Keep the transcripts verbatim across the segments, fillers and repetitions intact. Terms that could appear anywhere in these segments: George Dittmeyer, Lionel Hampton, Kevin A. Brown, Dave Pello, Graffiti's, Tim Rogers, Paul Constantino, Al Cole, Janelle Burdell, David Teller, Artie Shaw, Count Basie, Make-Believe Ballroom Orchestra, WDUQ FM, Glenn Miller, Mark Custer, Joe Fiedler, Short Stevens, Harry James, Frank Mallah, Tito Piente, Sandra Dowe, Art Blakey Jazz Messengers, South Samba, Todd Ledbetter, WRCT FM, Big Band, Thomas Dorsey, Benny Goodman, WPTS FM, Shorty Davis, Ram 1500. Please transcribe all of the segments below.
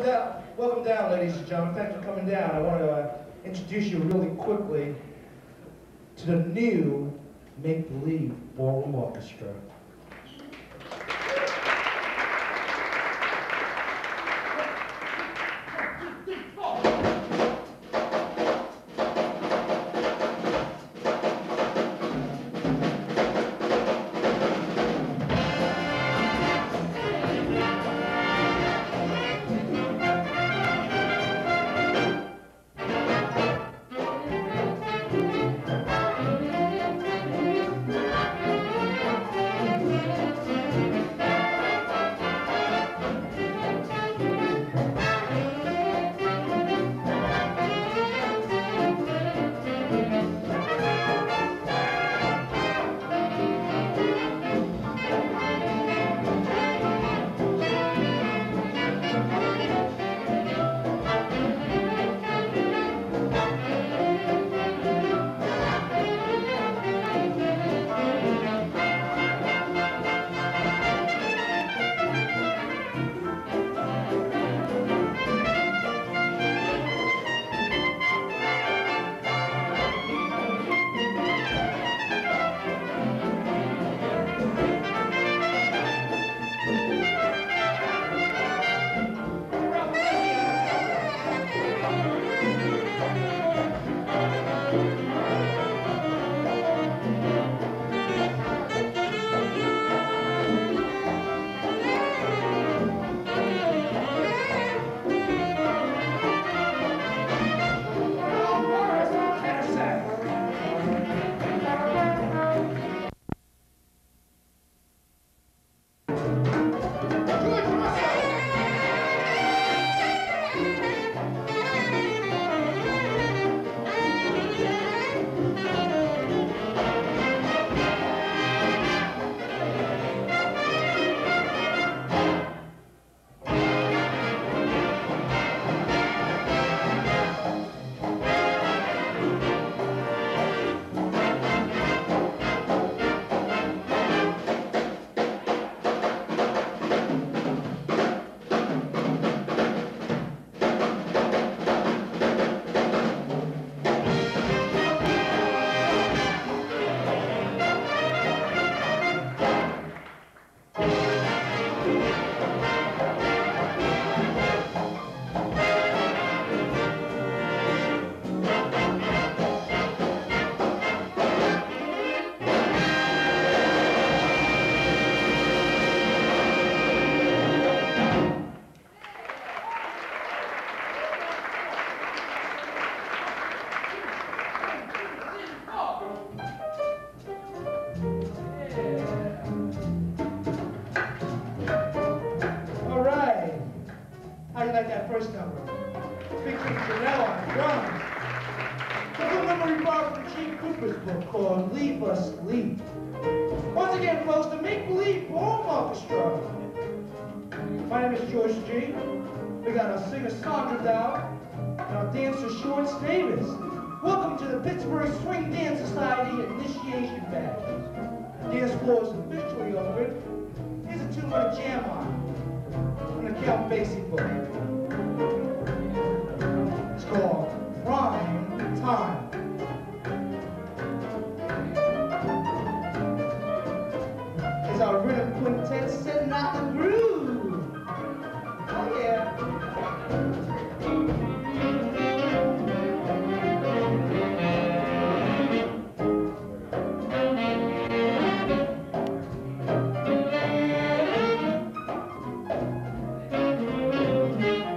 Welcome down, welcome down, ladies and gentlemen. Thanks for coming down. I want to uh, introduce you really quickly to the new Make-Believe Ballroom Orchestra. Sandra Dowe, and our dancer Shorts Davis. Welcome to the Pittsburgh Swing Dance Society Initiation Band. The dance floor is officially open. Here's a tune by Jam On from the Cal Basie book. It's called Prime Time. It's our rhythm quintet setting out the groove. Oh yeah. Thank you.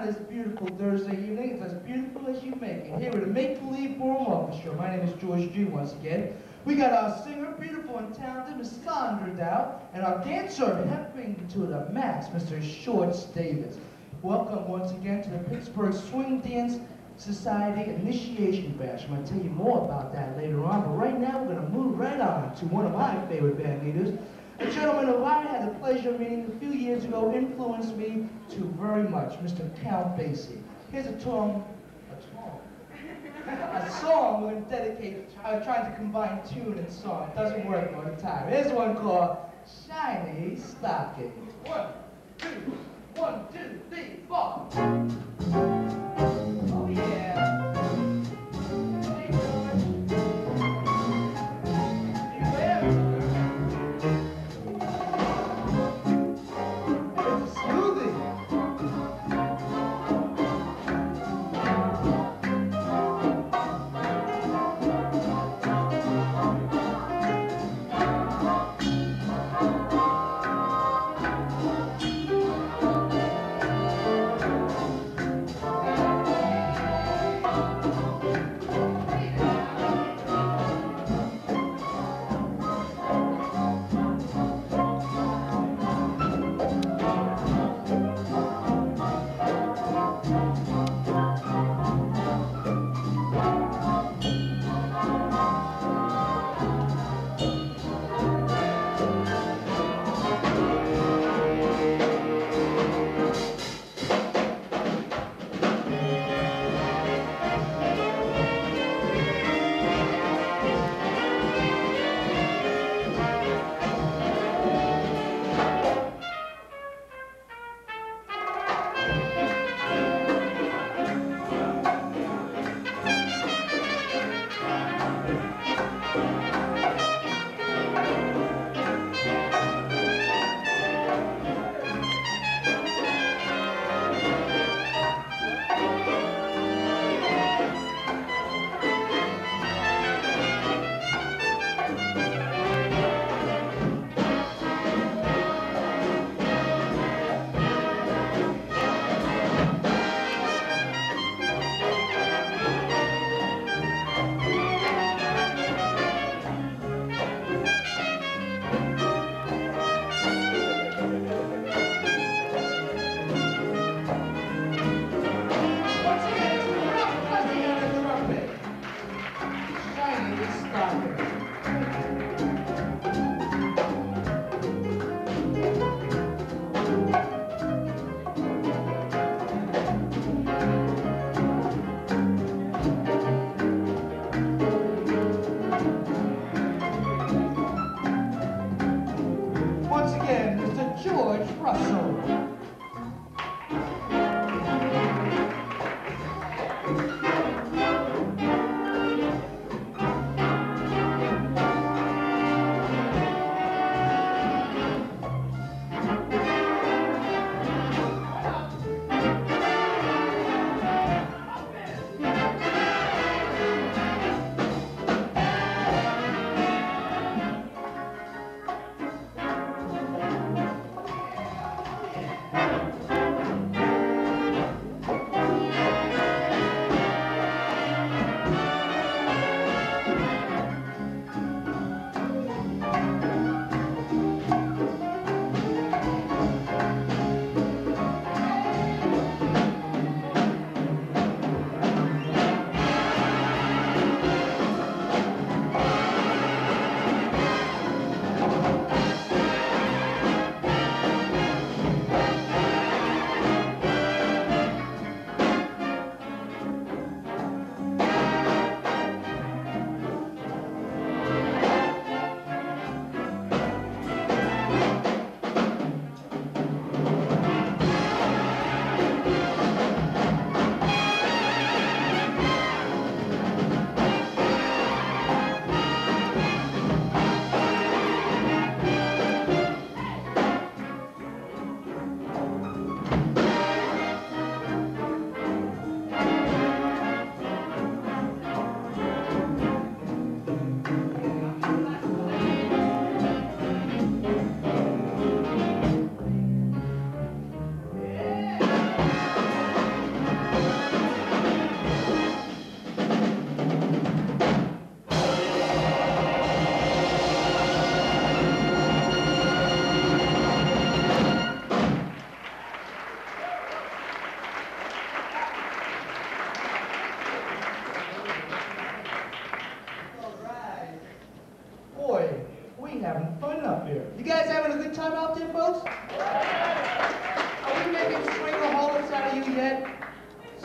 on this beautiful Thursday evening. It's as beautiful as you make it. Here with the Make-Believe Ballroom Orchestra. My name is George G. once again. We got our singer, beautiful and talented, Miss Sandra Dowe, and our dancer, helping to the max, Mister Shorts Davis. Welcome once again to the Pittsburgh Swing Dance Society Initiation Bash. I'm going to tell you more about that later on, but right now we're going to move right on to one of my favorite band leaders, a gentleman who I had the pleasure of meeting a few years ago, influenced me to very much, Mister Cal Basie. Here's a tone, a tone, a song we're going to dedicate. I was trying to combine tune and song. It doesn't work all the time. Here's one called Shiny Stocking. One, two, one, two, three, four. Oh yeah.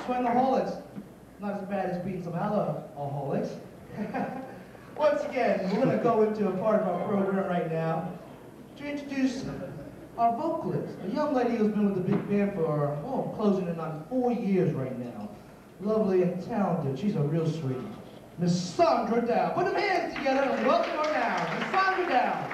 Swingaholics, not as bad as being some alcoholics. Once again, we're going to go into a part of our program right now to introduce our vocalist, a young lady who's been with the big band for, oh, closing in on four years right now. Lovely and talented. She's a real sweetie. Miss Sandra Dowe. Put them hands together and welcome her now. Miss Sandra Dowe.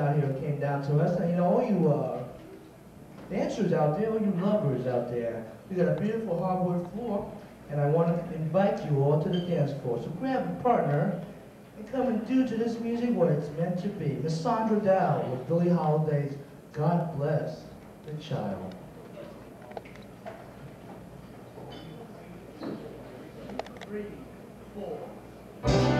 Out here who came down to us, and you know, all you uh, dancers out there, all you lovers out there, we got a beautiful hardwood floor, and I want to invite you all to the dance floor. So grab a partner and come and do to this music what it's meant to be. Miss Sandra Dowe with Billie Holiday's "God Bless the Child." Three, four. Thank you.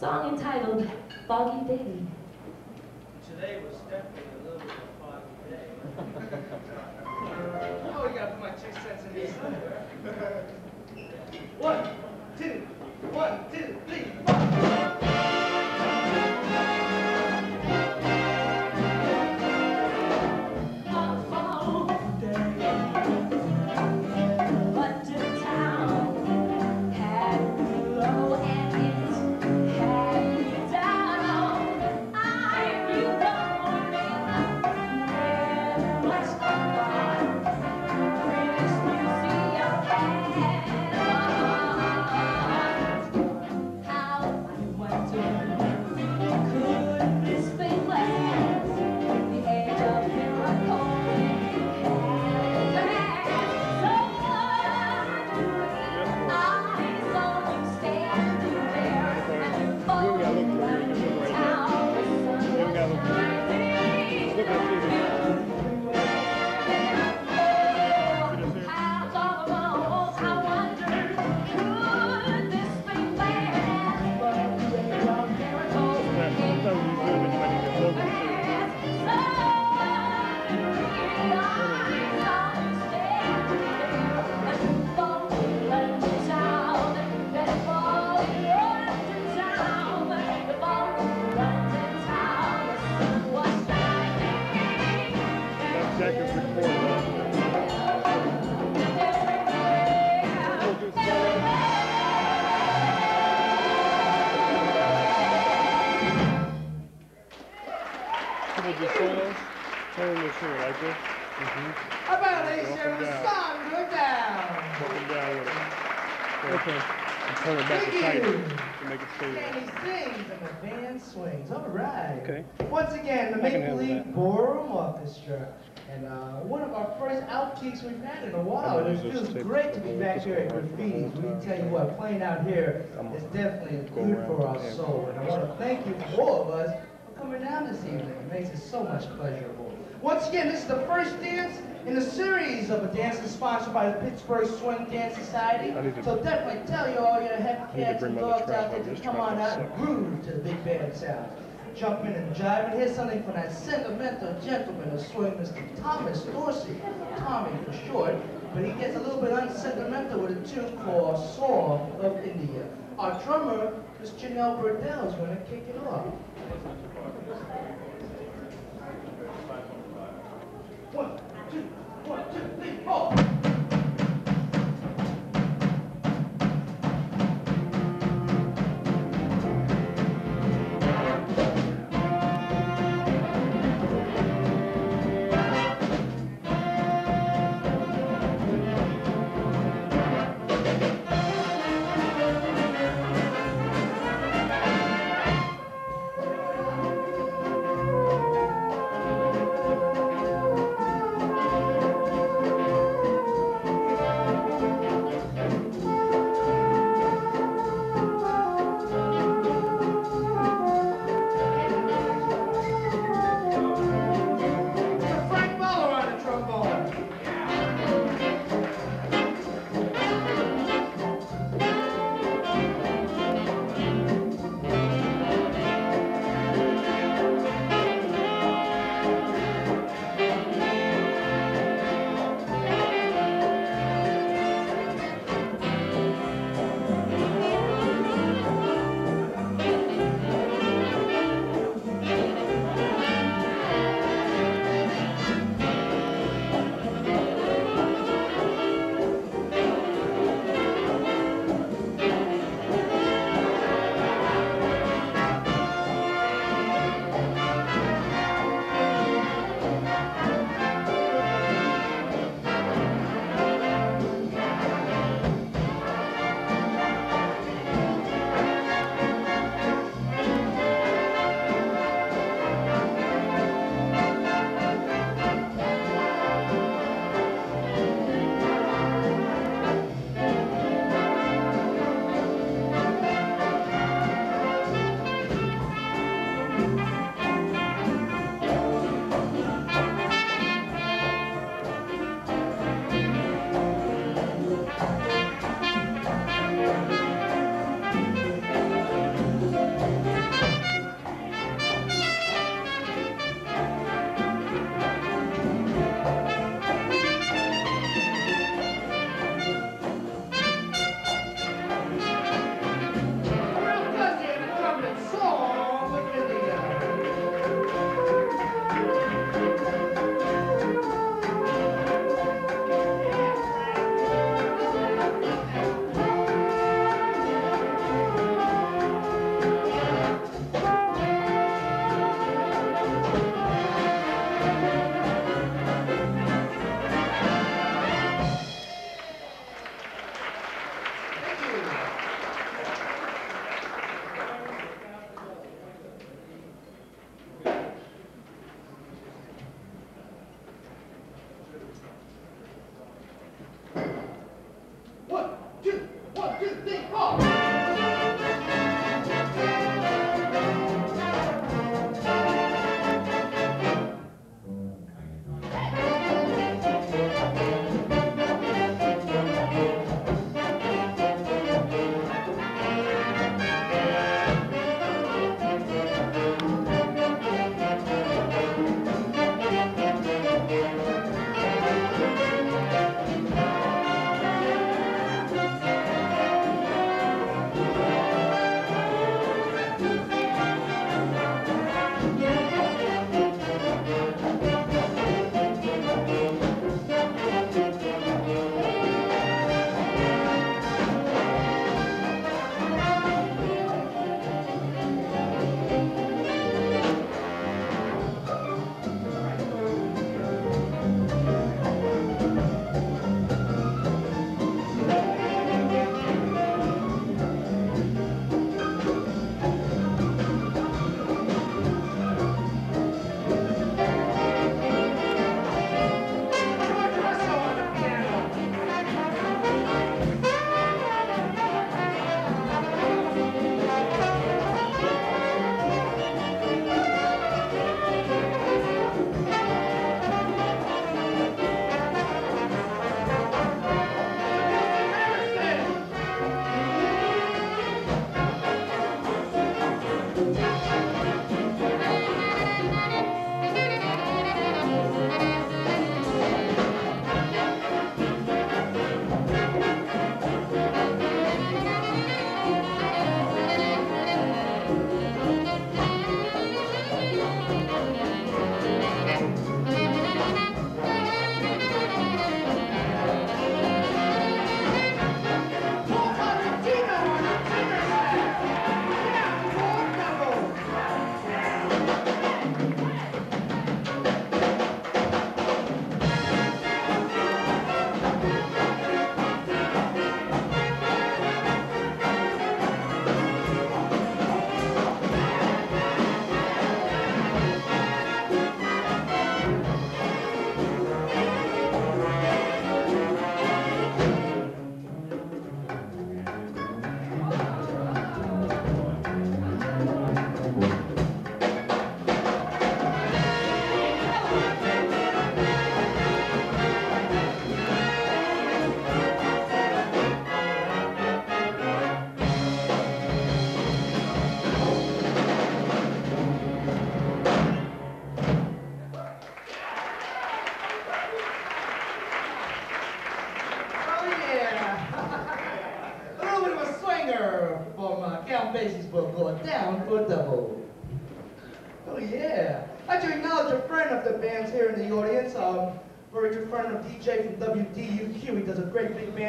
song entitled Foggy Day. Today was definitely a little bit of a foggy day. Oh, you gotta put my chick sense in here somewhere. One, two, one, two, three, four. And uh, one of our first outtakes we've had in a while, and it feels great to be back here at Graffiti's. We tell you what, playing out here is definitely good for our soul, and I want to thank you, all of us, for coming down this evening. It makes it so much pleasurable. Once again, this is the first dance in a series of dances sponsored by the Pittsburgh Swing Dance Society. So definitely tell you all your happy cats and dogs out there to come on out and groove to the big band sound. Jump in and jive, and here's something for that sentimental gentleman of swing, Mister Thomas Dorsey, Tommy for short, but he gets a little bit unsentimental with a tune called Song of India. Our drummer, Miss Janelle Burdell, is going to kick it off. One, two, one, two, three, four.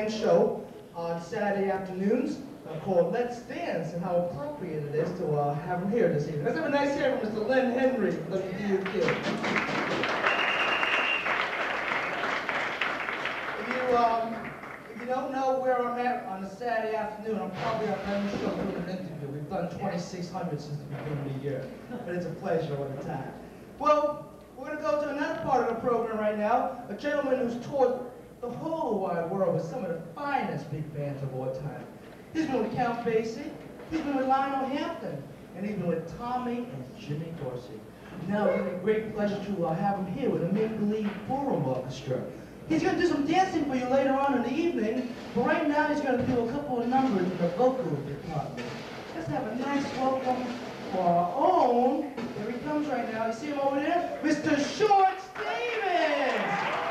Show on Saturday afternoons uh, called Let's Dance, and how appropriate it is to uh, have him here this evening. Let's have a nice hand for Mister Lynn Henry from the W D U Q. If you, um, if you don't know where I'm at on a Saturday afternoon, I'm probably on every show doing an interview. We've done twenty-six hundred since the beginning of the year, but it's a pleasure all the time. Well, we're going to go to another part of the program right now, a gentleman who's toured the whole wide world with some of the finest big bands of all time. He's been with Count Basie, he's been with Lionel Hampton, and he's been with Tommy and Jimmy Dorsey. Now it's a great pleasure to uh, have him here with the Make-Believe Ballroom Orchestra. He's going to do some dancing for you later on in the evening, but right now he's going to do a couple of numbers in the vocal department. Let's have a nice welcome for our own. Here he comes right now. You see him over there? Mister Shorts Davis!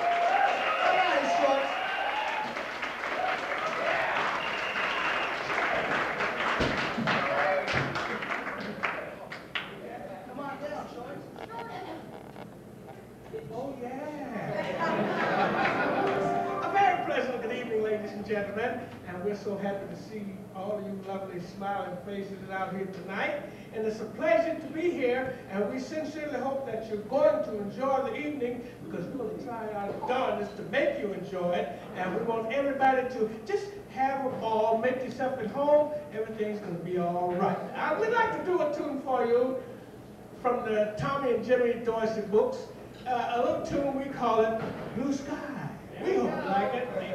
Gentlemen, and we're so happy to see all of you lovely smiling faces out here tonight, and it's a pleasure to be here, and we sincerely hope that you're going to enjoy the evening, because we're going to try our darndest to make you enjoy it, and we want everybody to just have a ball, make yourself at home, everything's going to be all right. I would like to do a tune for you from the Tommy and Jimmy Dorsey books, uh, a little tune we call it Blue Sky. We hope you like it, ladies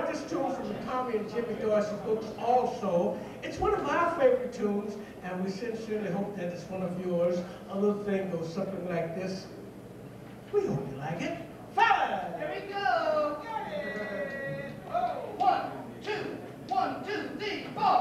got this tune from Tommy and Jimmy Dorsey's books also. It's one of my favorite tunes, and we sincerely hope that it's one of yours. A little thing goes something like this. We hope you like it. Fire! There we go! Got it! Oh, one, two, one, two, three, four!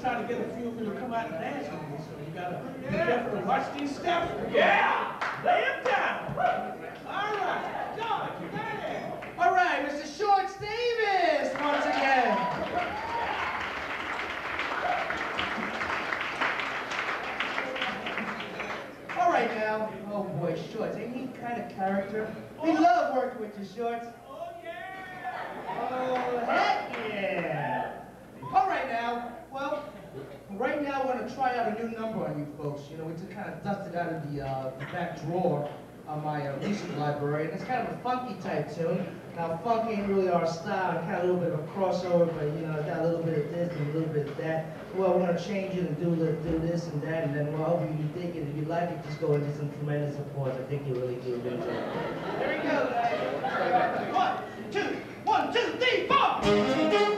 Trying to get a few of you to come out and dance with me, so you gotta be careful and watch these steps. Yeah! Lay them down! All right, John, you got it! All right, Mister Shorts Davis, once again. All right, now, oh boy, Shorts, ain't he kind of character? We love working with you, Shorts. Oh, yeah! Oh, heck yeah! All right, now. Well, right now we're gonna try out a new number on you folks. You know, we just kind of dusted out of the, uh, the back drawer of my uh, recent library, and it's kind of a funky type tune. Now, funky ain't really our style, kind of a little bit of a crossover, but you know, it's got a little bit of this and a little bit of that. Well, we're gonna change it and do do this and that, and then we're hoping you dig it. If you like it, just go and do some tremendous applause. I think you really do enjoy it. There we go, guys. One, two, one, two, three, four.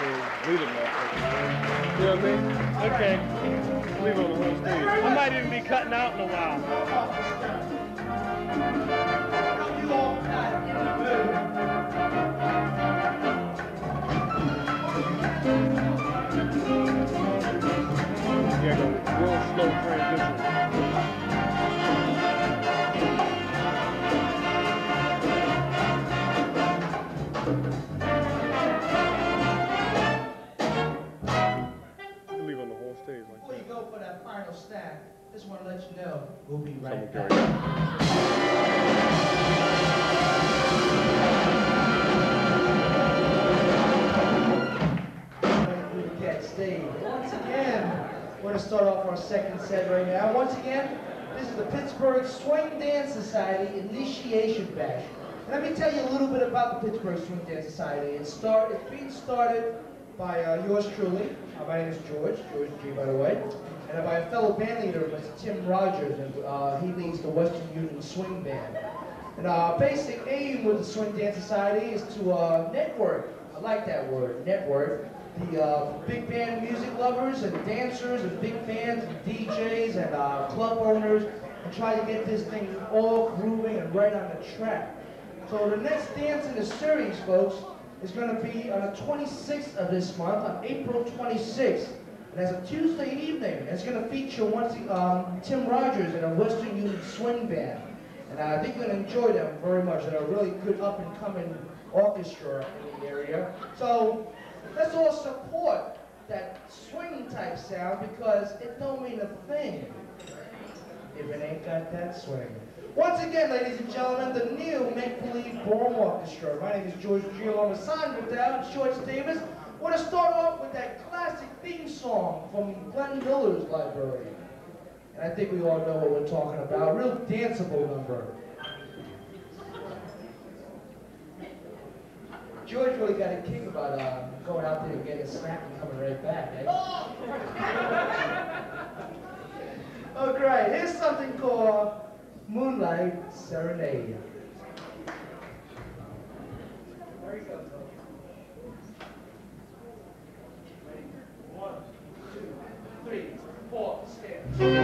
to lead them that way. You know what I mean? Okay. Leave on the whole stage. I might even be cutting out in a while. Yeah, go. Real slow transition. Just want to let you know, we'll be right back. Get stayed. Once again, we're going to start off our second set right now. Once again, this is the Pittsburgh Swing Dance Society Initiation Bash. And let me tell you a little bit about the Pittsburgh Swing Dance Society. It start, it's being started by uh, yours truly. Uh, my name is George, George G, by the way. And by a fellow band leader, Mister Tim Rogers, and uh, he leads the Western Union Swing Band. And our uh, basic aim with the Swing Dance Society is to uh, network, I like that word, network, the uh, big band music lovers and dancers and big bands and D Js and uh, club owners, and try to get this thing all grooving and right on the track. So the next dance in the series, folks, is going to be on the twenty-sixth of this month, on April twenty-sixth. And that's a Tuesday evening, and it's going to feature once um, Tim Rogers and a Western Union Swing Band. And uh, I think you're going to enjoy them very much. They're a really good up-and-coming orchestra in the area. So let's all support that swing-type sound, because it don't mean a thing if it ain't got that swing. Once again, ladies and gentlemen, the new Make-Believe Ballroom Orchestra. My name is George G, along with Sandra Dowe and Shorts Davis. We're going to start off with that classic theme song from Glenn Miller's library. And I think we all know what we're talking about. A real danceable number. George really got a kick about uh, going out there and getting a snack and coming right back, eh? Oh, great. Here's something called Moonlight Serenade. There you go. Three, four, stand.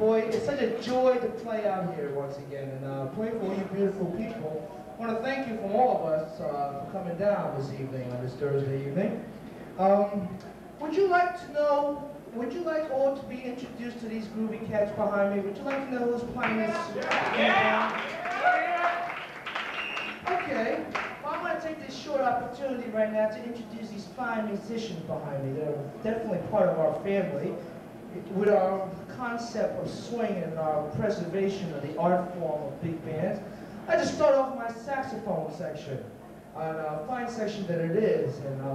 boy, it's such a joy to play out here once again, and uh, play for all you beautiful people. I want to thank you from all of us uh, for coming down this evening on this Thursday evening. Um, would you like to know? Would you like all to be introduced to these groovy cats behind me? Would you like to know who's playing this? Yeah. Yeah. Yeah. Okay. Well, I'm going to take this short opportunity right now to introduce these fine musicians behind me. They're definitely part of our family. With our concept of swing and our preservation of the art form of big bands, I just start off my saxophone section, on a fine section that it is, and um,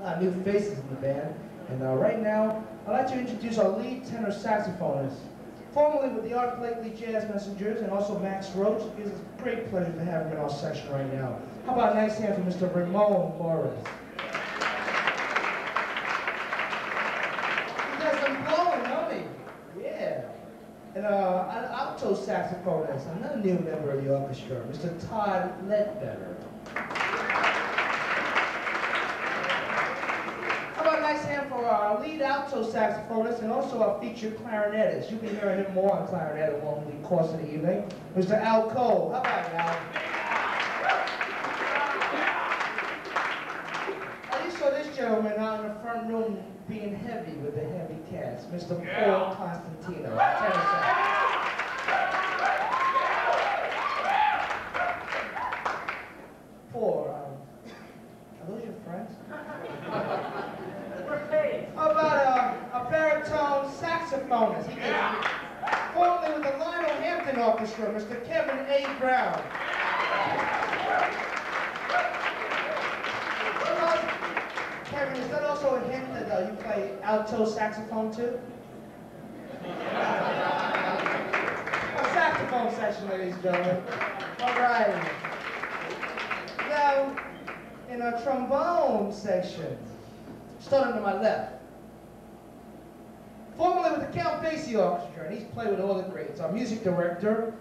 a lot of new faces in the band. And uh, right now, I'd like to introduce our lead tenor saxophonist, formerly with the Art Blakey Jazz Messengers, and also Max Roach. It gives us great pleasure to have him in our section right now. How about a nice hand for Mister Ramon Morris? He does some blowing, don't he? Yeah. And uh, an alto saxophonist, another new member of the orchestra, Mister Todd Ledbetter. Nice hand for our lead alto saxophonist and also our featured clarinetist. You can hear him more on clarinet along the course of the evening. Mister Al Cole. How about you, Al? I just saw this gentleman out in the front room being heavy with the heavy cats, Mister Yeah. Paul Constantino. Poor. Um, are those your friends? How about a, a baritone saxophonist? Yeah. Formerly with the Lionel Hampton Orchestra, Mister Kevin A. Brown. Yeah. Kevin, is that also a hint that uh, you play alto saxophone too? A saxophone session, ladies and gentlemen. All right. Now, in our trombone section, starting to my left, formerly with the Count Basie Orchestra, and he's played with all the greats. Our music director,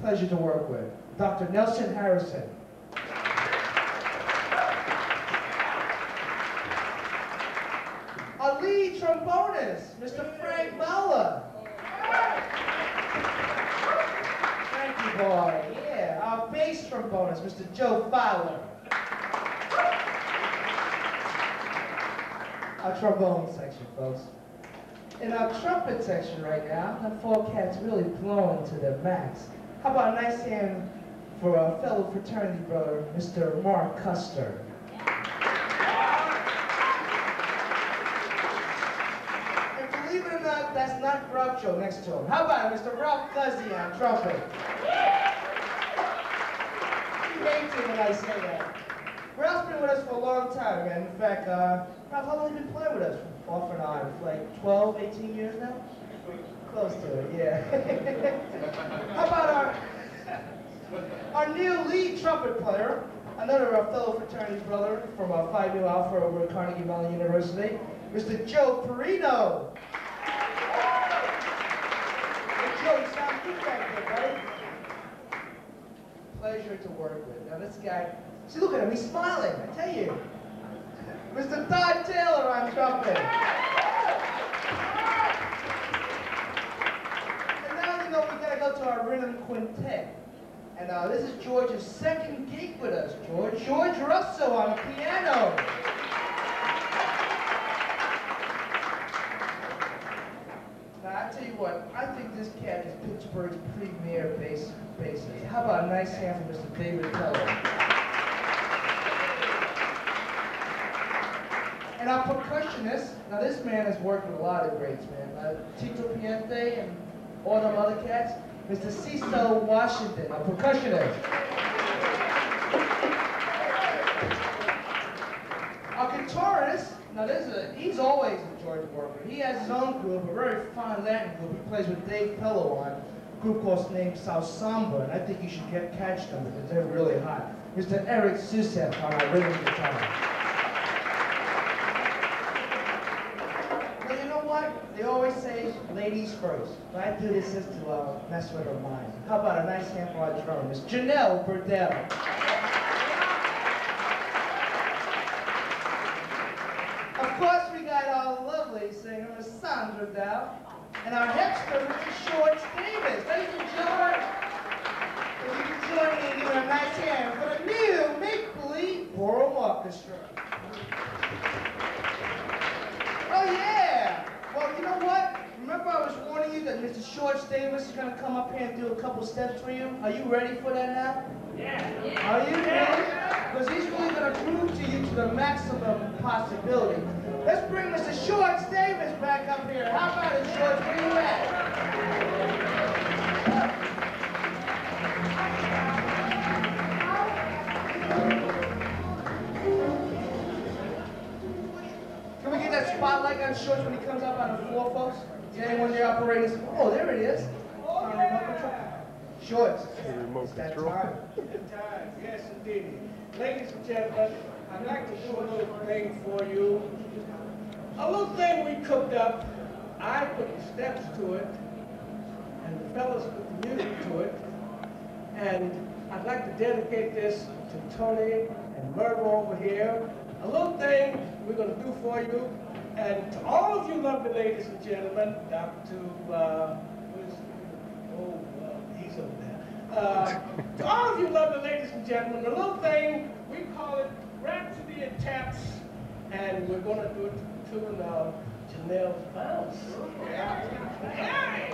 pleasure to work with, Doctor Nelson Harrison. Our lead trombonist, Mister Frank Mallah. Thank you, boy. Yeah. Our bass trombonist, Mister Joe Fiedler. Our trombone section, folks. In our trumpet section right now, the four cats really blowing to their max. How about a nice hand for our fellow fraternity brother, Mister Mark Custer? Yeah. And believe it or not, that's not Groucho next to him. How about Mister Ralph Guzzi on trumpet? Yeah. He hates it when I say that. Ralph's been with us for a long time, man. In fact, uh, Ralph, how long have you been playing with us? Off and on, for like twelve, eighteen years now? Close to it, yeah. How about our, our new lead trumpet player, another of our fellow fraternity brother from our Phi Nu Alpha over at Carnegie Mellon University, Mister Joe Perino. Hey, Joe, you sound good back there, buddy. Pleasure to work with. Now this guy, see, look at him, he's smiling, I tell you. Mister Todd Taylor on trumpet. And now you know we gotta go to our rhythm quintet. And uh, this is George's second gig with us, George. George Russo on the piano. Now I tell you what, I think this cat is Pittsburgh's premier bass bassist. How about a nice hand for Mister David Teller? And our percussionist, now this man has worked with a lot of greats, man. Uh, Tito Piente and all them other cats. Mister Cecil Washington, our percussionist. Our guitarist, now this is a, he's always a George worker. He has his own group, a very fine Latin group. He plays with Dave Pello on a group called named South Samba, and I think you should get, catch them because they're really hot. Mister Eric Susek on our rhythm guitar. They always say ladies first, but I do this just to uh, mess with her mind. How about a nice hand for our drummer, Miss Janelle Burdell? Of course, we got our lovely singer, Miss Sandra Dowe. And our next group is Shorts Davis. Thank you, George. If you can join me and give it a nice hand for the new Make-Believe Ballroom Orchestra. Oh, yeah. Well, you know what? Remember I was warning you that Mister Shorts Davis is going to come up here and do a couple steps for you? Are you ready for that now? Yeah. yeah. Are you ready? Because he's really going to prove to you to the maximum possibility. Let's bring Mister Shorts Davis back up here. How about it, Shorts? Where you at? Can we get that spotlight on Shorts when he comes up on the floor, folks? Is anyone there operating? Oh, there it is. Oh, yeah. Shorts. It's that time. Yes, indeed. Ladies and gentlemen, I'd like to do a little thing for you. A little thing we cooked up. I put the steps to it, and the fellas put the music to it. And I'd like to dedicate this to Tony and Merv over here. A little thing we're going to do for you. And to all of you lovely ladies and gentlemen, down to, uh, oh, uh, he's over there. Uh, to all of you lovely ladies and gentlemen, a little thing, we call it Rhapsody and Taps, and we're going to do it to the tune of Janelle's Bounce. Yeah. Hey.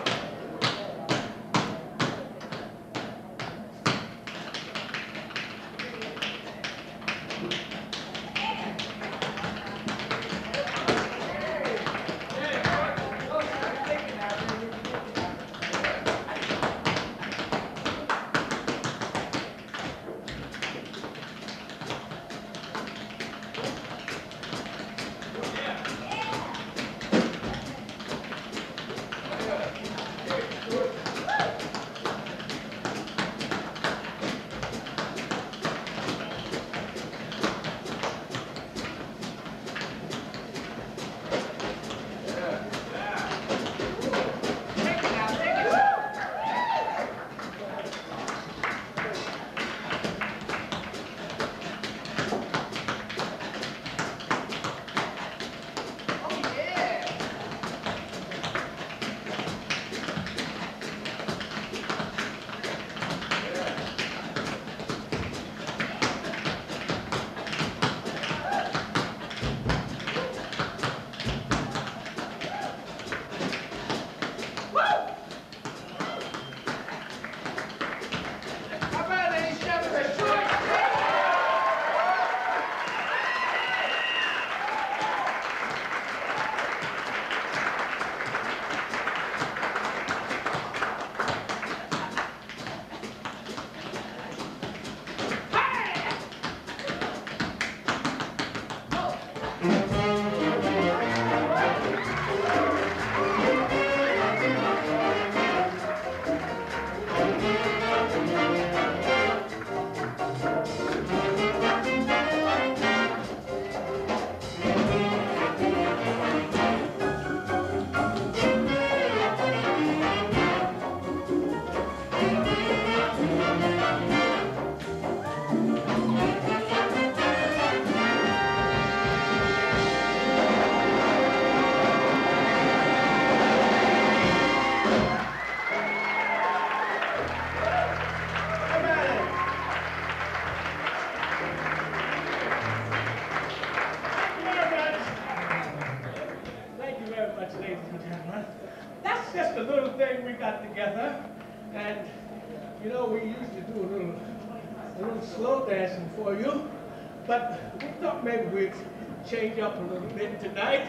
Change up a little bit tonight,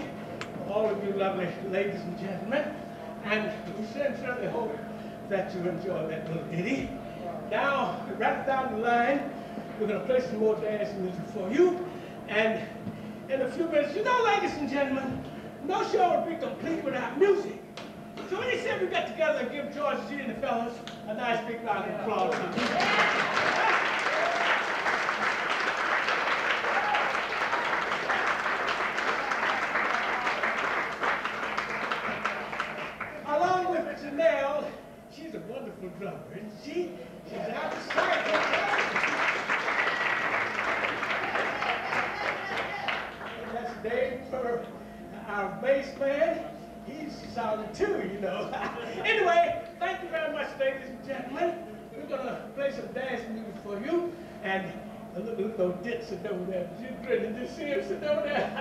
all of you lovely ladies and gentlemen, and we sincerely hope that you enjoy that little ditty. Now, right down the line, we're going to play some more dance music for you, and in a few minutes, you know, ladies and gentlemen, no show would be complete without music. So when he said we got together and give George G and the fellas a nice big round of applause. Drummer, isn't she? She's out of sight. That's Dave, for our bass man. He's solid too, you know. Anyway, thank you very much, ladies and gentlemen. We're gonna play some dance music for you. And a little, little ditch over there. You pretty, did you see him sit over there?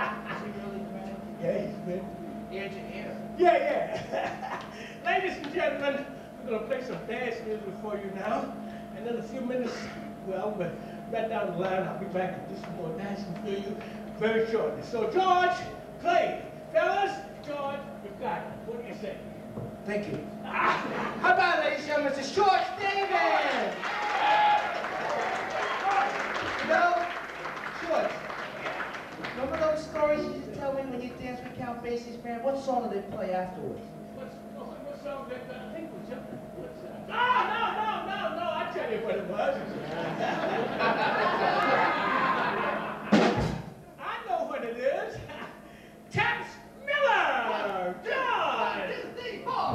Yeah, he's been. Ear to ear. Yeah, yeah. Ladies and gentlemen, we're gonna play some dance music for you now. And in a few minutes, well, we're right down the line. I'll be back and do some more dancing for you very shortly. So George, play. Fellas, George, you've got it. What do you say? Thank you. Ah, how about, ladies and gentlemen, Mister Shorts Davis? You know, Shorts, remember those stories you used to tell me when you danced with Count Basie's band? What song did they play afterwards? What, what, what song did uh, I think was jumping? No, no, no, no, no, I'll tell you what it was. I know what it is. Taps Miller! George! This is the ball!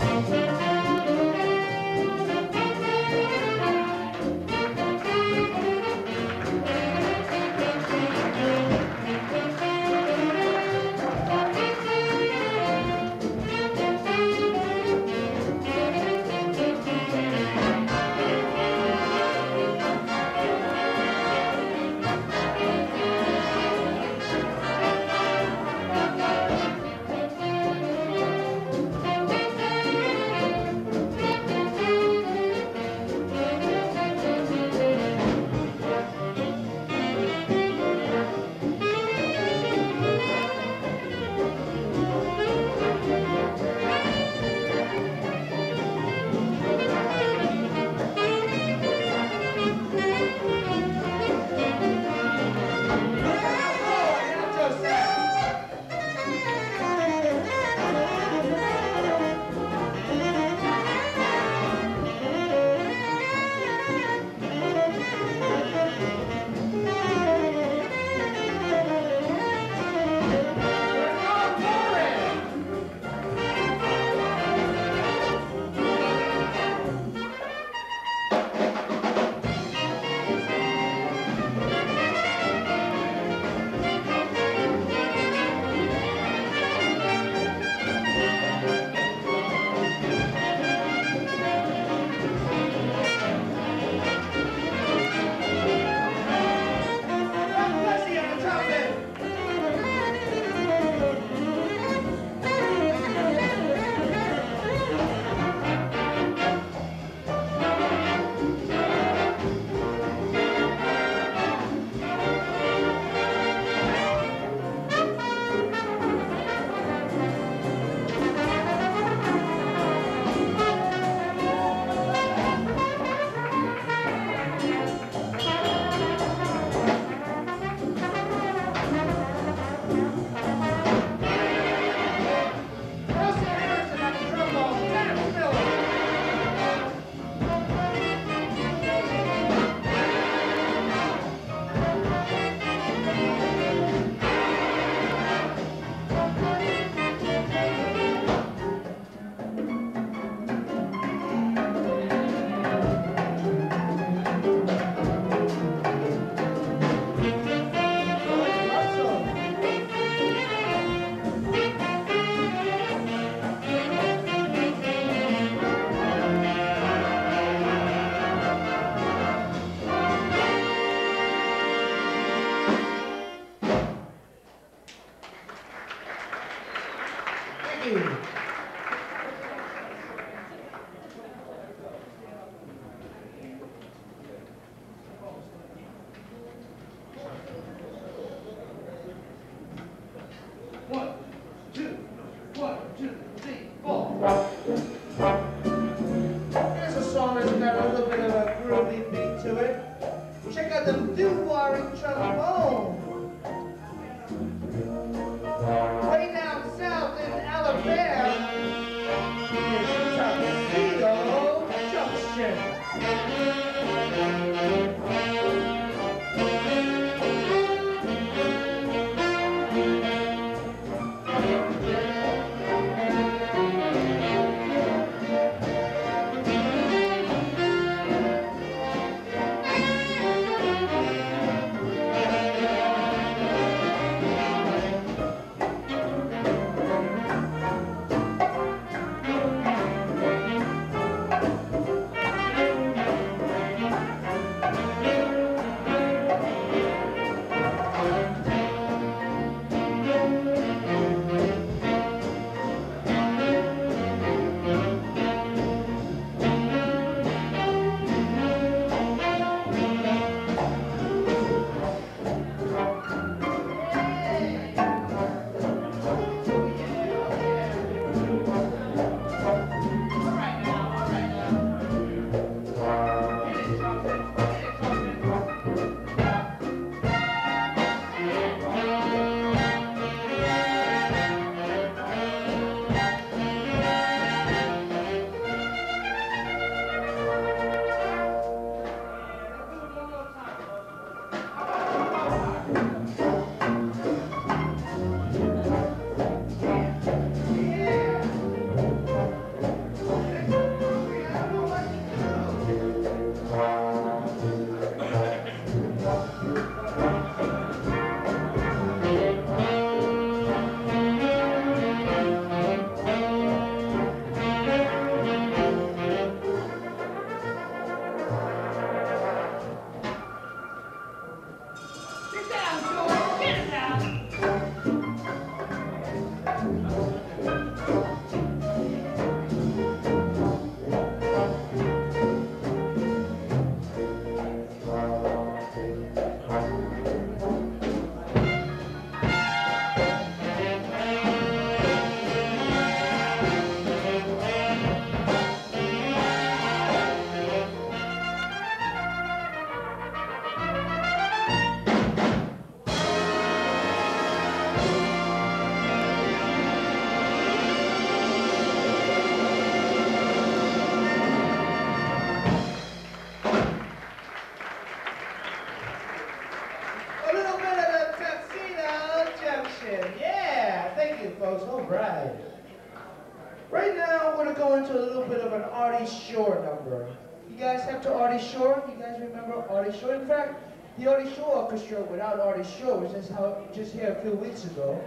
an Artie Shaw number. You guys have to Artie Shaw? You guys remember Artie Shaw? In fact, the Artie Shaw Orchestra without Artie Shaw was just, how, just here a few weeks ago.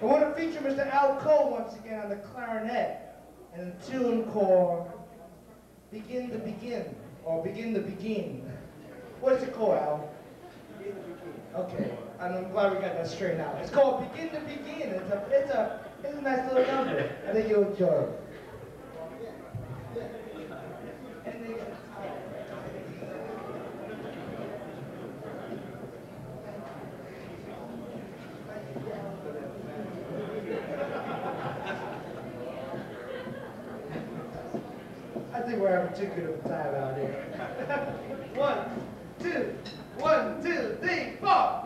I want to feature Mister Al Cole once again on the clarinet and a tune called Begin to Begin, or Begin to Begin. What's it called, Al? Begin to Begin. Okay, and I'm glad we got that straight now. It's called Begin to Begin. It's a, it's a, it's a nice little number. I think you'll enjoy it. We're having too good of a time out here. One, two, one, two, three, four.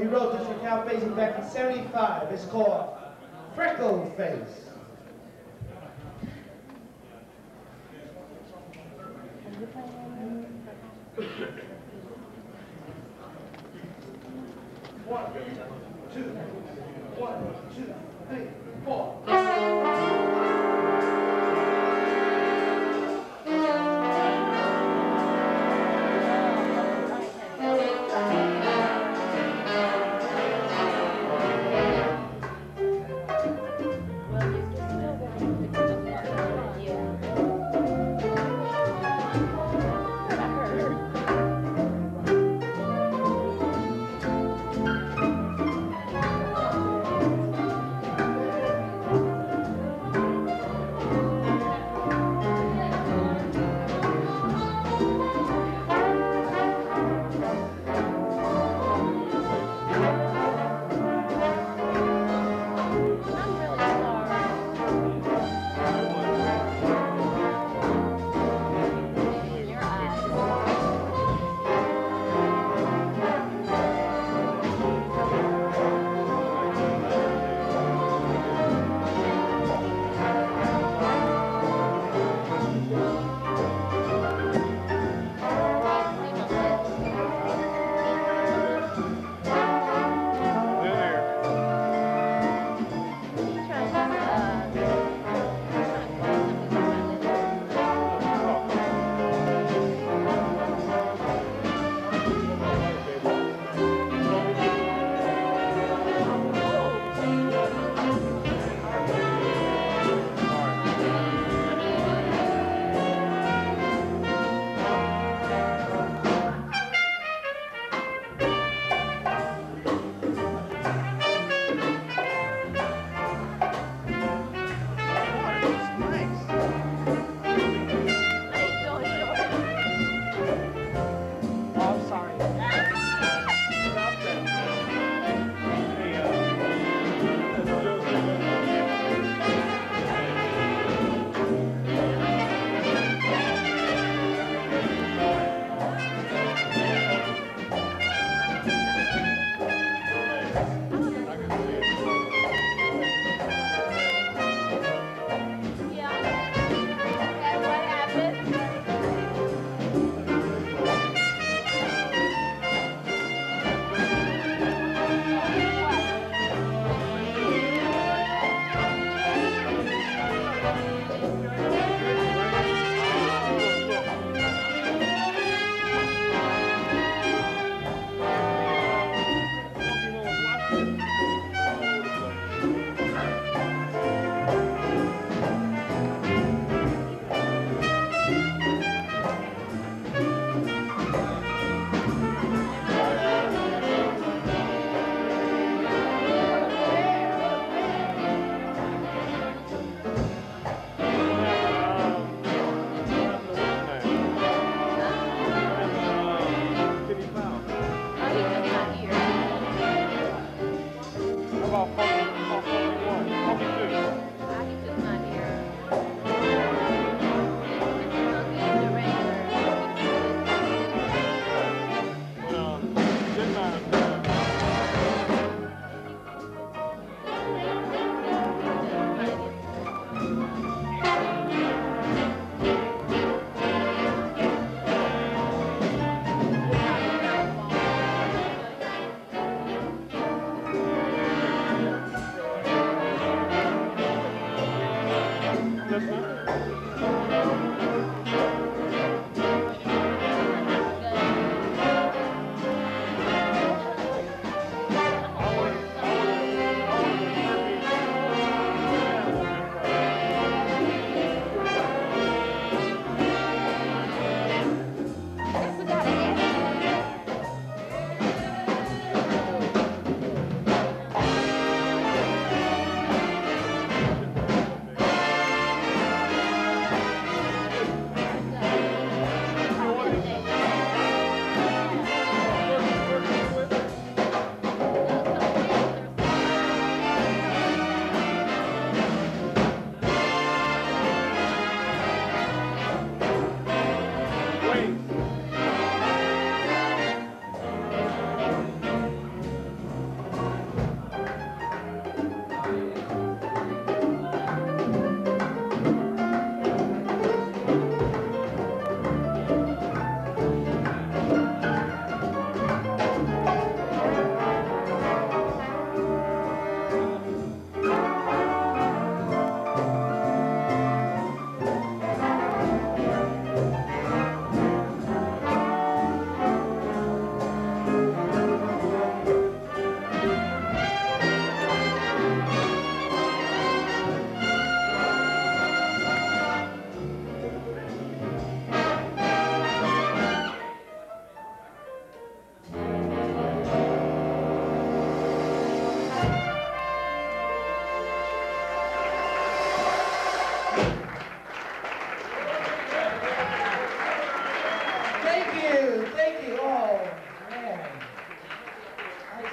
He wrote this for Count Basie back in seventy-five. It's called Freckle Face. One, two, one, two, three, four.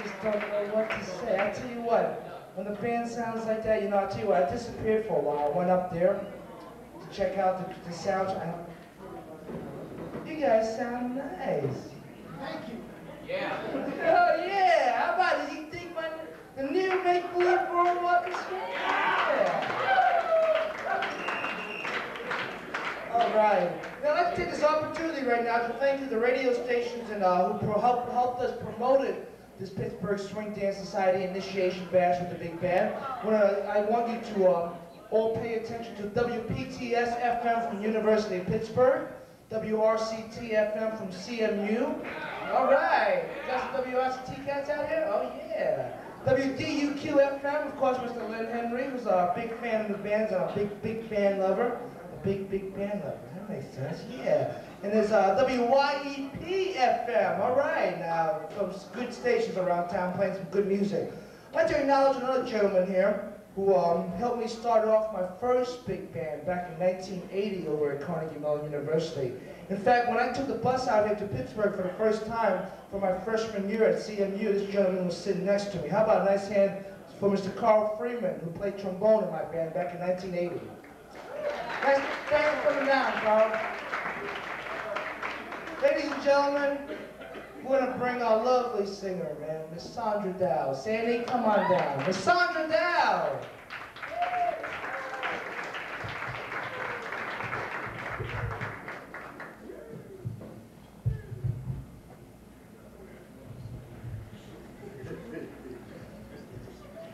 just don't know what to say. I'll tell you what, when the band sounds like that, you know, I'll tell you what, I disappeared for a while. I went up there to check out the, the sound. You guys sound nice. Thank you. Yeah. Oh, yeah. How about it? You think my, the new Make-Believe Ballroom Orchestra? Yeah. All right. Now, let's take this opportunity right now to thank the radio stations and uh, who pro help, helped us promote it. This Pittsburgh Swing Dance Society Initiation Bash with the Big Band. When, uh, I want you to uh, all pay attention to W P T S F M from University of Pittsburgh, W R C T F M from C M U. All right, got some W R C T cats out here? Oh yeah. W D U Q F M, of course, Mister Lynn Henry, who's a big fan of the bands and a big, big band lover. A big, big band lover, that makes sense, yeah. And there's uh, W Y E P F M, all right, now, some good stations around town playing some good music. I'd like to acknowledge another gentleman here who um, helped me start off my first big band back in nineteen eighty over at Carnegie Mellon University. In fact, when I took the bus out here to Pittsburgh for the first time for my freshman year at C M U, this gentleman was sitting next to me. How about a nice hand for Mister Carl Freeman, who played trombone in my band back in nineteen eighty. Nice thanks for the down, Carl. Ladies and gentlemen, we're going to bring our lovely singer, man, Miss Sandra Dowe. Sandy, come on down. Miss Sandra Dowe!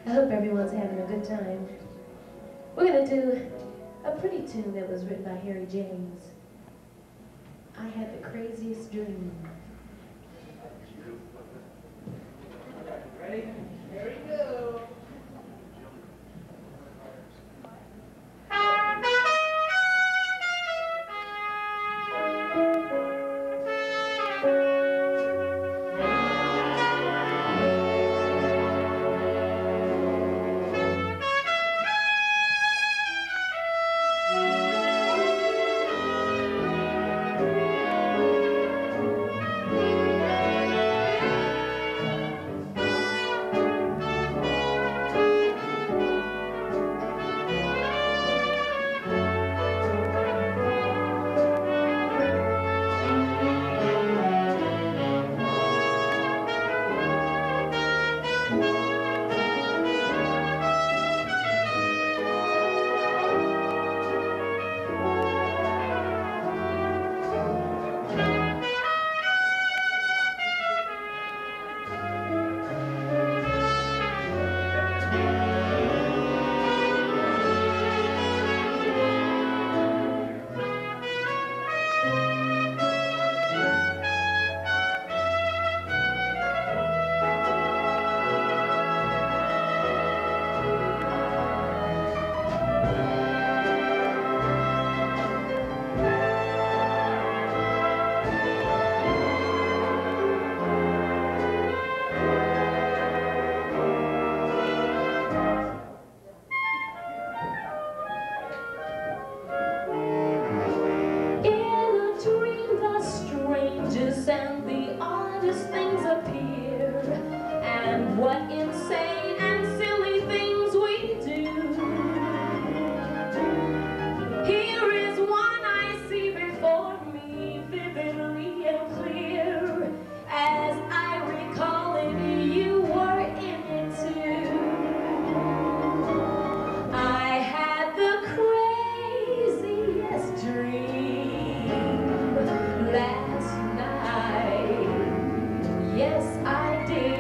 I hope everyone's having a good time. We're going to do a pretty tune that was written by Harry James. I had the craziest dream. Ready? Here we go. Last night, yes I did.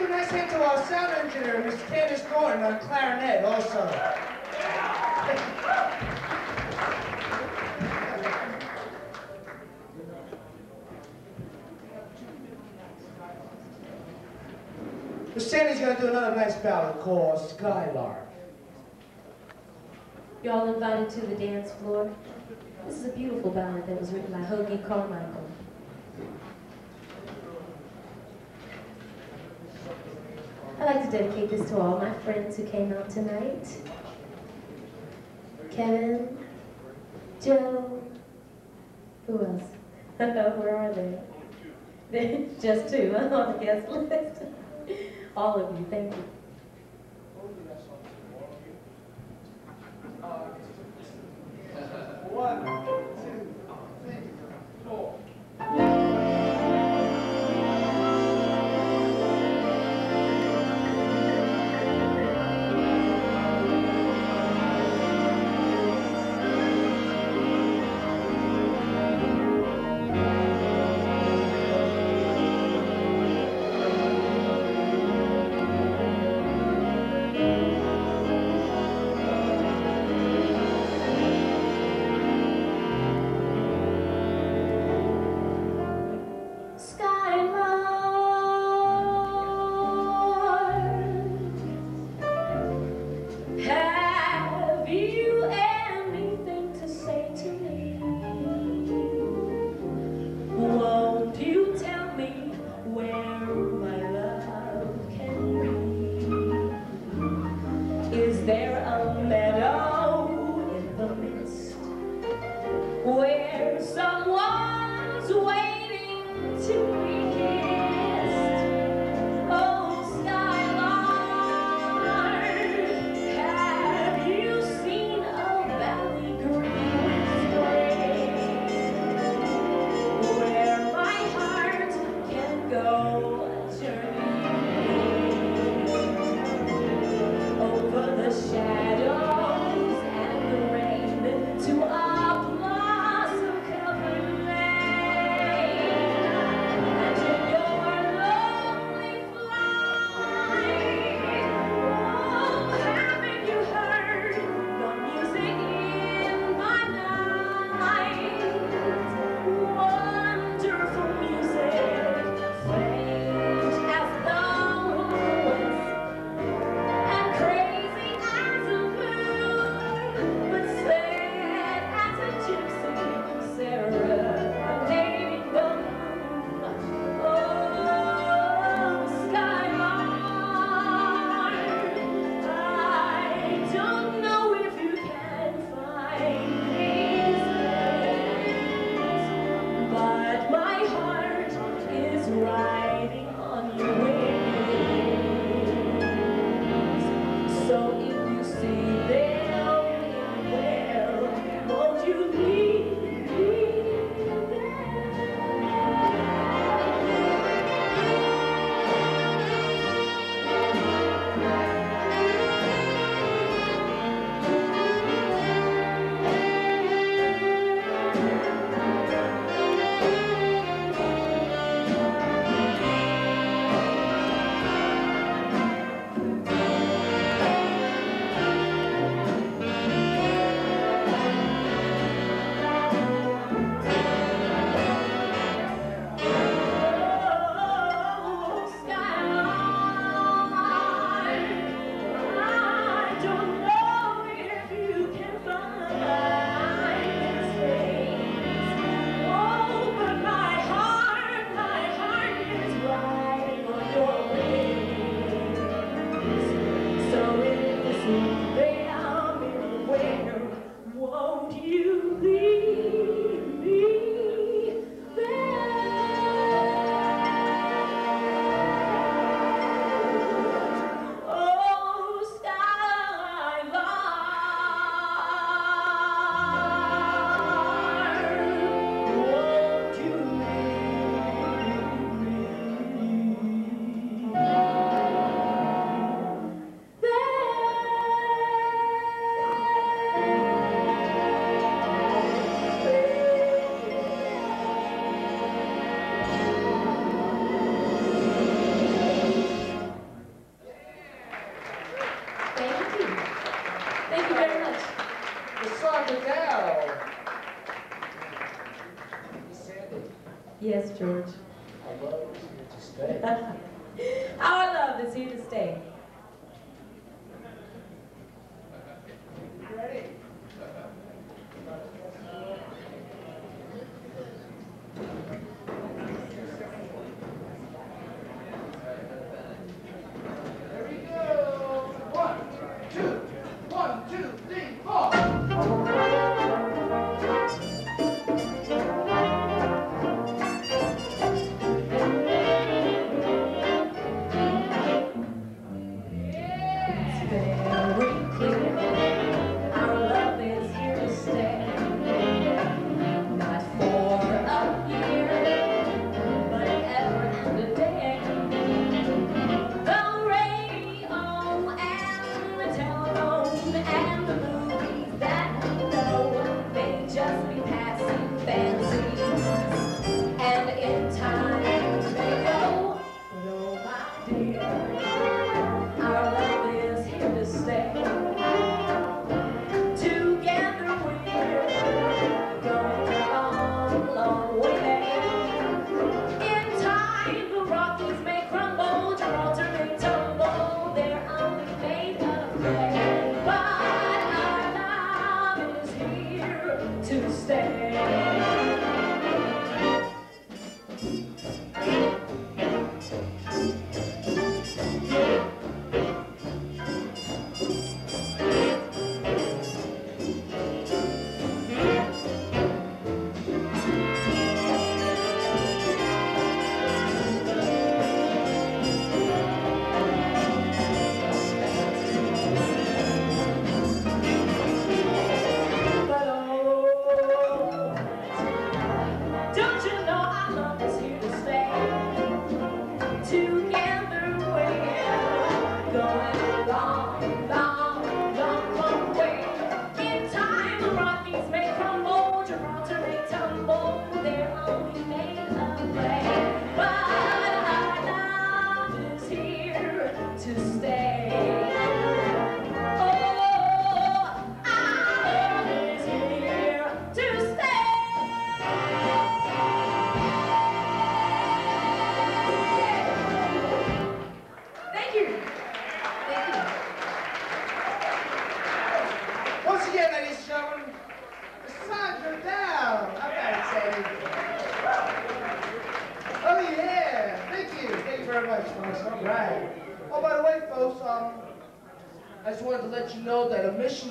give a nice hand to our sound engineer, Mister Candace Norton, on clarinet also. Miss Sandy's going to do another nice ballad called Skylark. You're all invited to the dance floor. This is a beautiful ballad that was written by Hoagy Carmichael. I'd like to dedicate this to all my friends who came out tonight. Kevin, Joe, who else? I don't know, where are they? They just two on the guest list. All of you, thank you. One, two, three, four. George. Our love is here to stay. Our love is here to stay. Ready?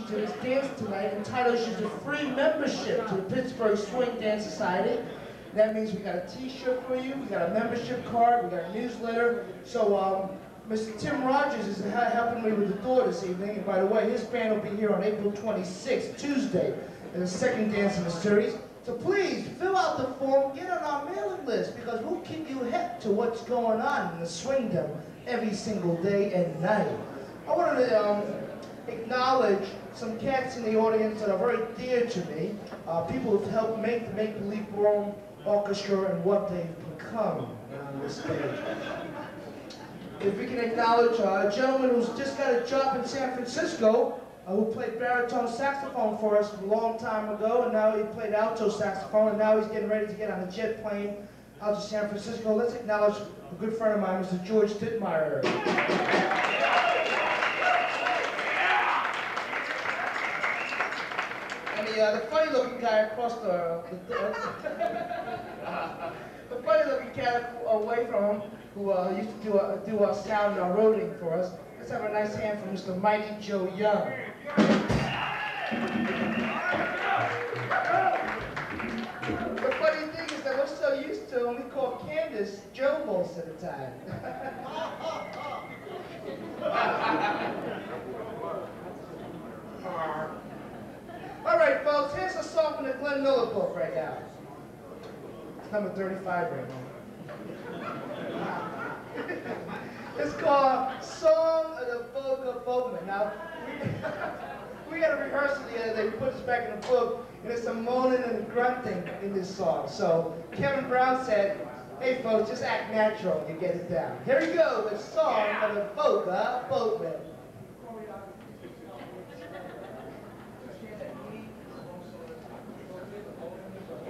To this dance tonight entitles you to free membership to the Pittsburgh Swing Dance Society. That means we got a t-shirt for you, we got a membership card, we got a newsletter. So um, Mister Tim Rogers is helping me with the door this evening, and by the way, his band will be here on April twenty-sixth, Tuesday, in the second dance in the series. So please fill out the form, get on our mailing list, because we'll keep you hip to what's going on in the swingdom every single day and night. I wanted to um, acknowledge some cats in the audience that are very dear to me, uh, people who've helped make the Make-Believe Ballroom Orchestra and what they've become on this stage. If we can acknowledge uh, a gentleman who's just got a job in San Francisco, uh, who played baritone saxophone for us a long time ago, and now he played alto saxophone, and now he's getting ready to get on a jet plane out to San Francisco. Let's acknowledge a good friend of mine, Mister George Dittmeyer. Uh, the funny-looking guy across the, uh, the, uh, the funny-looking cat away from him, who uh, used to do our uh, do, uh, sound and uh, roading for us. Let's have a nice hand for Mister Mighty Joe Young. The funny thing is that we're so used to him, we call Candace Joe most of the time. All right, folks, here's a song from the Glenn Miller book right now. It's number thirty-five right now. It's called Song of the Folk of Boatman. Now, we, we had a rehearsal the other day. We put this back in the book, and there's some moaning and grunting in this song. So Kevin Brown said, hey, folks, just act natural and you get it down. Here we go, the Song yeah. of the Folk of Boatman.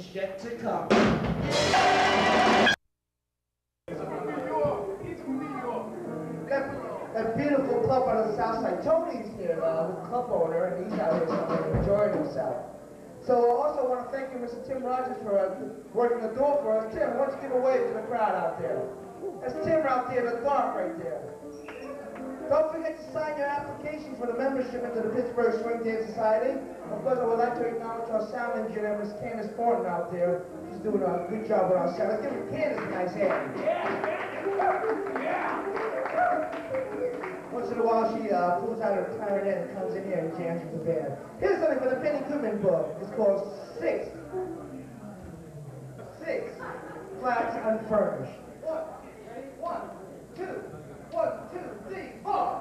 is yet to come. That beautiful club on the south side. Tony's here now, the club owner, and he's out here somewhere enjoying himself. So I also want to thank you, Mister Tim Rogers, for working the door for us. Tim, why don't you give a wave to the crowd out there? That's Tim out there in the dark right there. Don't forget to sign your application for the membership into the Pittsburgh Swing Dance Society. Of course, I would like to acknowledge our sound engineer, Miss Candace Morton, out there. She's doing a good job with our sound. Let's give Candace a nice hand. Yeah, yeah. Once in a while, she uh, pulls out her clarinet and comes in here and jams with the band. Here's something for the Benny Goodman book. It's called Six. Six. Flats Unfurnished. One, one, two. One, two, three, four.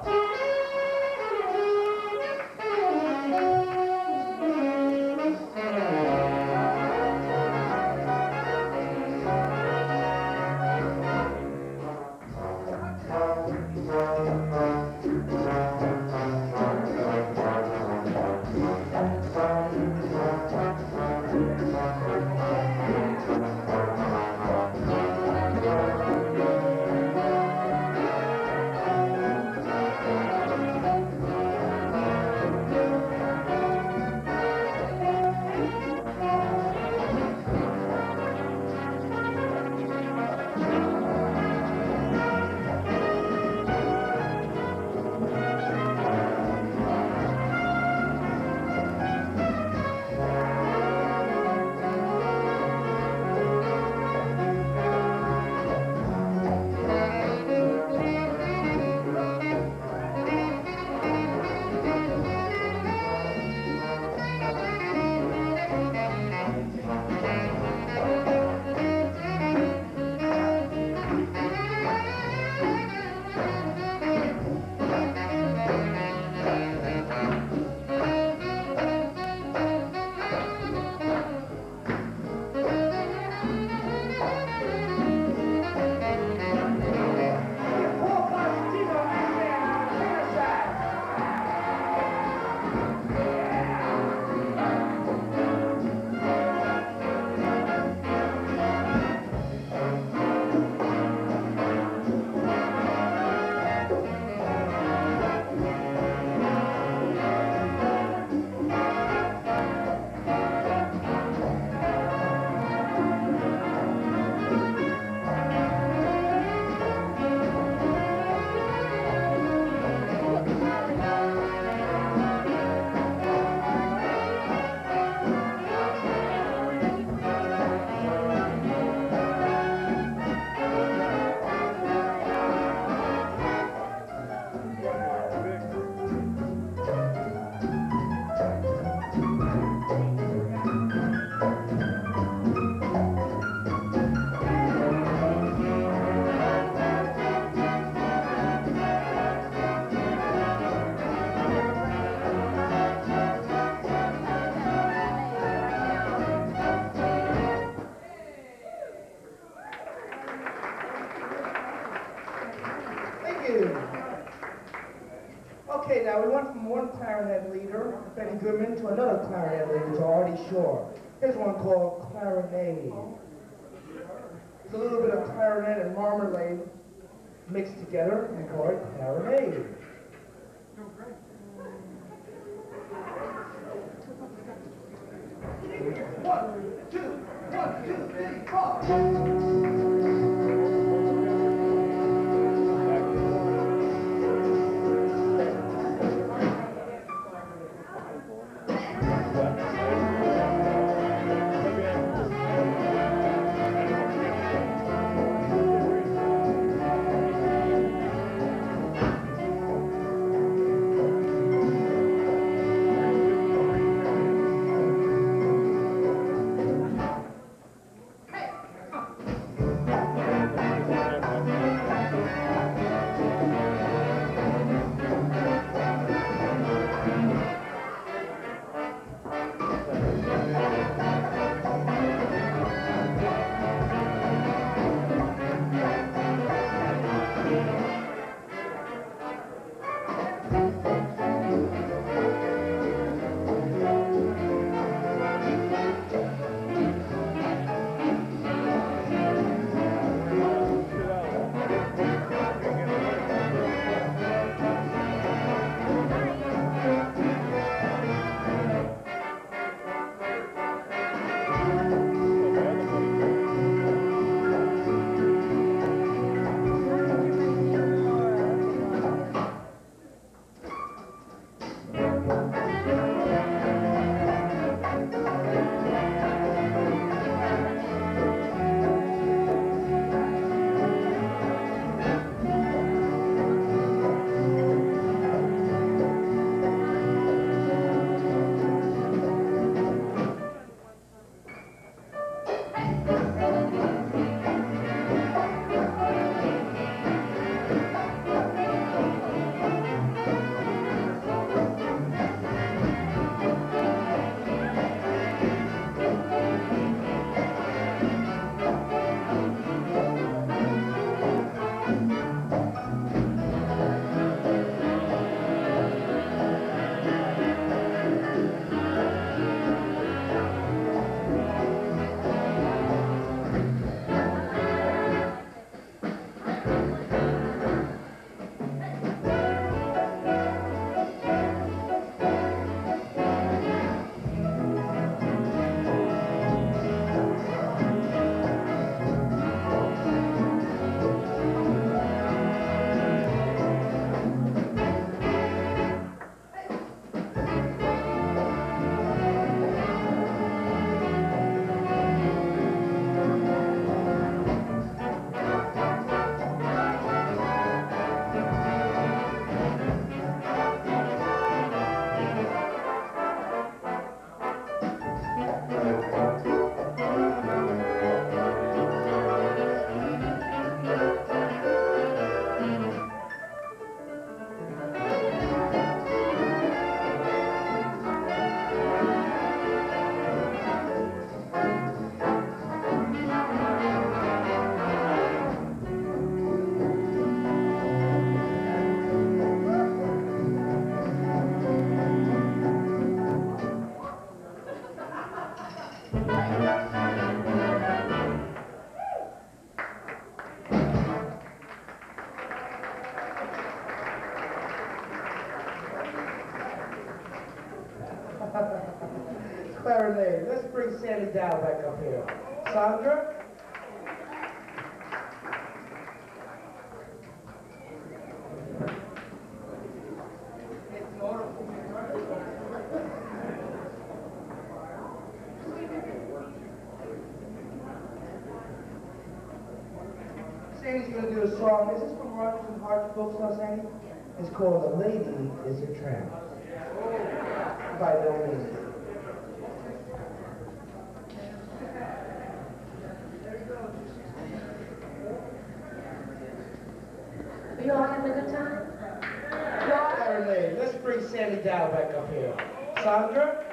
Goodman to another clarinet leader, to Artie Shaw. Here's one called Clarinade. It's a little bit of clarinet and marmalade mixed together and called Clarinade. One, two, one, two, three, four. Serenade. Let's bring Sandra Dowe back up here. Sandra? Sandy's going to do a song. Is this from Rogers and Hart folks now, Sandy? It's called "A Lady Is a Tramp." By no means. Are you all having a good time? Yeah. Let's bring Sandy Dowe back up here. Sandra?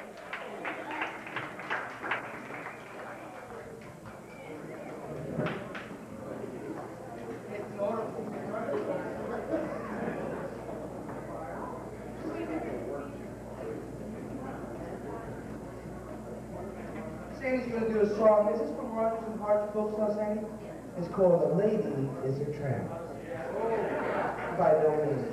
Song. Is this from Rogers and Hart folks now, Sandy? It's called "A Lady Is a Tramp." By no means.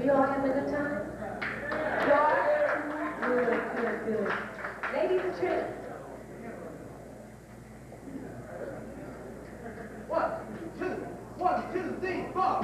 Are you all having a good time? Yeah. Good, good, good. Ladies and tramps. One, two, one, two, three, four.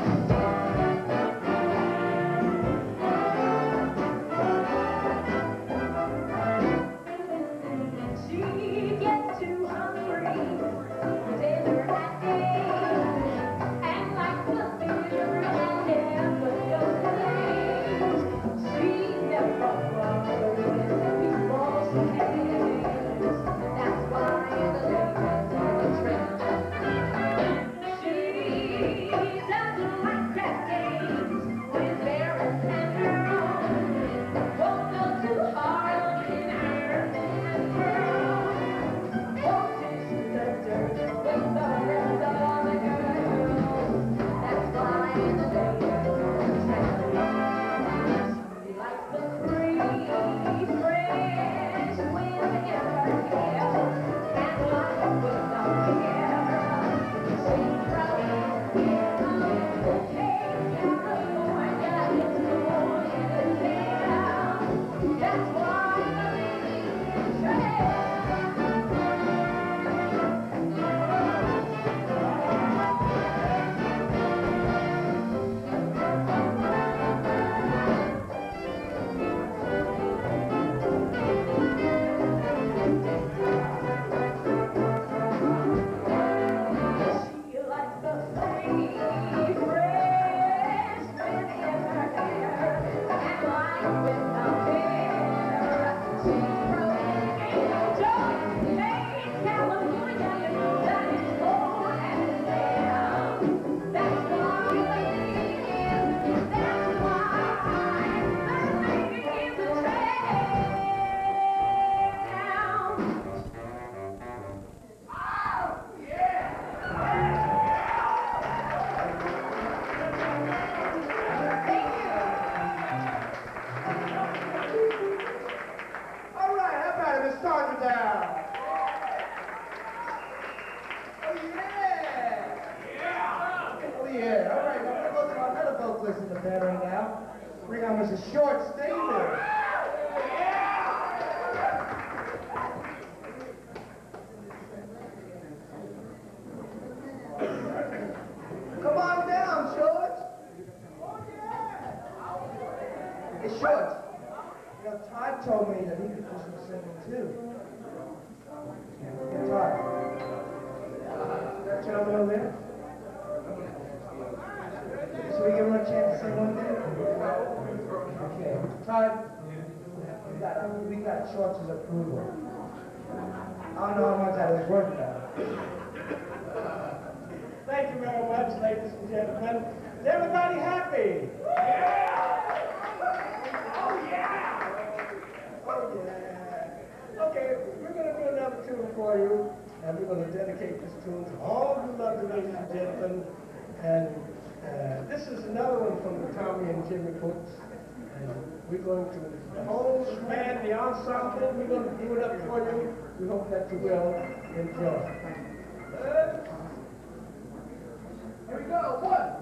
Here we go, one.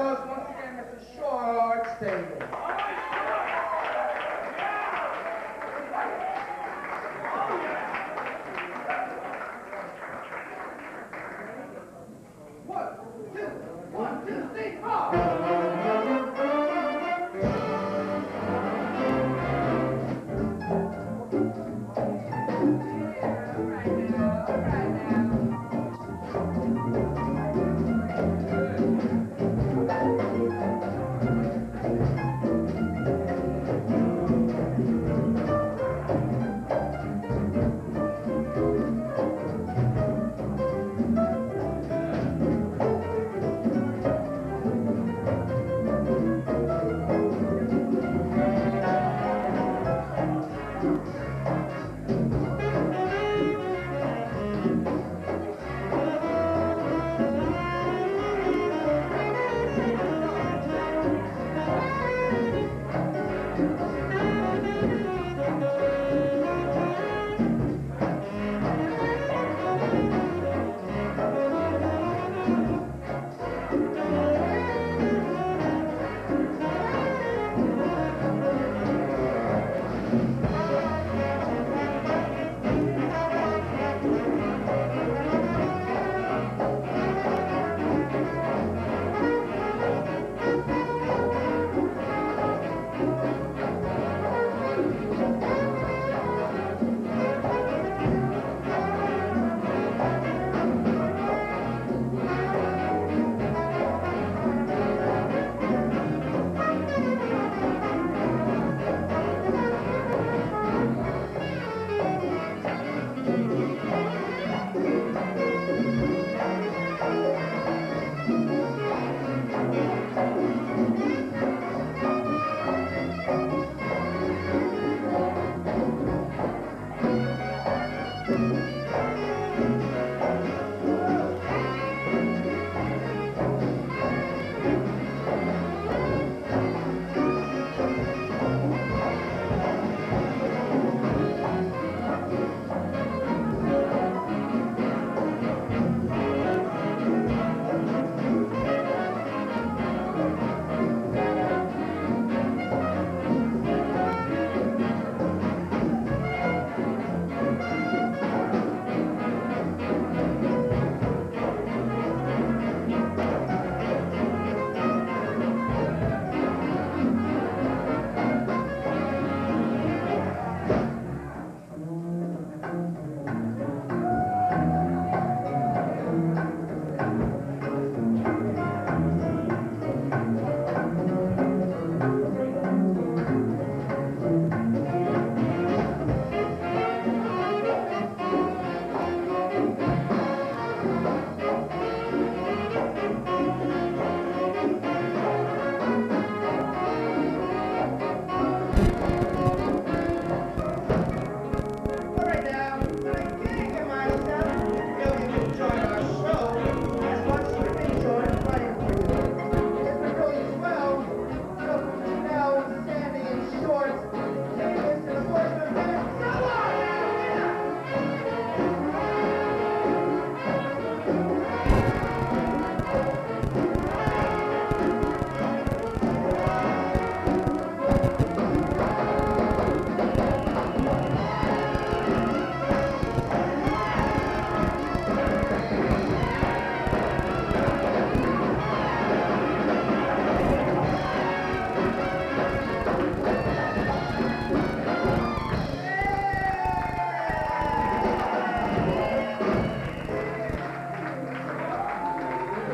applause once again, Mister Short Stevens.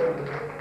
Thank you.